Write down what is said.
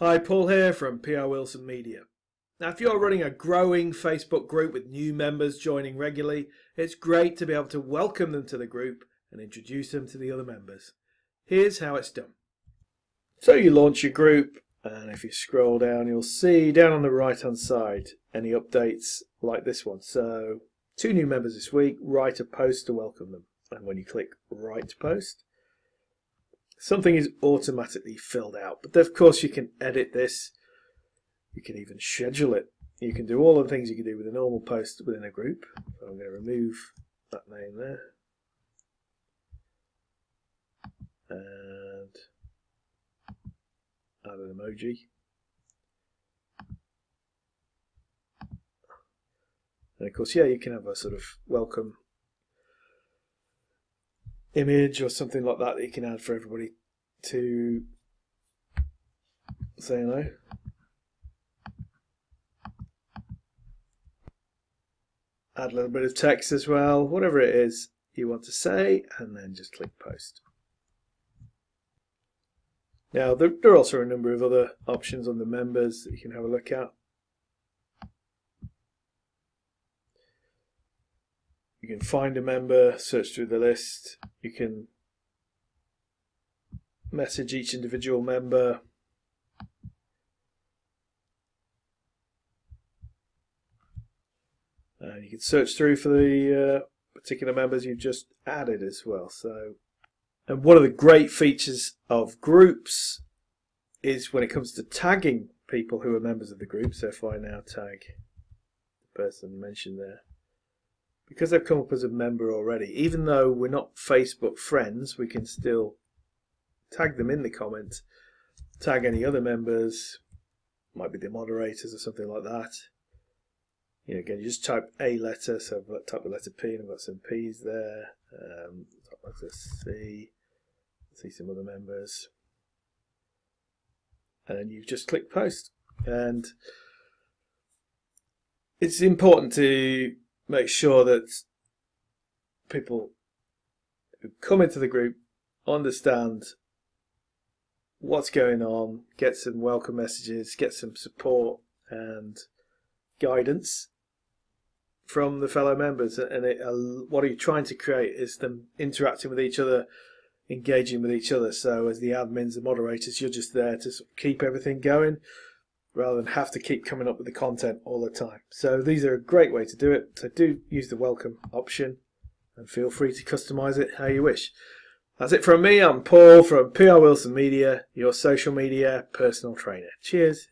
Hi, Paul here from PR Wilson Media. Now, if you're running a growing Facebook group with new members joining regularly, it's great to be able to welcome them to the group and introduce them to the other members. Here's how it's done. So you launch your group, and if you scroll down, you'll see down on the right-hand side any updates like this one. So, 2 new members this week, write a post to welcome them. And when you click Write Post, something is automatically filled out, but of course you can edit this, you can even schedule it, you can do all the things you can do with a normal post within a group. So I'm going to remove that name there, and add an emoji. And of course, yeah, you can have a sort of welcome image or something like that that you can add for everybody to say hello. Add a little bit of text as well, whatever it is you want to say, and then just click post. Now there are also a number of other options on the members that you can have a look at. You can find a member, search through the list, you can message each individual member, and you can search through for the particular members you've just added as well. So, and one of the great features of groups is when it comes to tagging people who are members of the group. So if I now tag the person mentioned there, because they've come up as a member already, even though we're not Facebook friends, we can still tag them in the comment, tag any other members, might be the moderators or something like that. You know, again, you just type a letter, so I've typed the letter P and I've got some P's there. Type letter C, see some other members. And you just click post. And it's important to make sure that people who come into the group understand what's going on, get some welcome messages, get some support and guidance from the fellow members. And what you're trying to create is them interacting with each other, engaging with each other. So as the admins, the moderators, you're just there to keep everything going, rather than have to keep coming up with the content all the time. So these are a great way to do it. So do use the welcome option and feel free to customize it how you wish. That's it from me. I'm Paul from PR Wilson Media, your social media personal trainer. Cheers.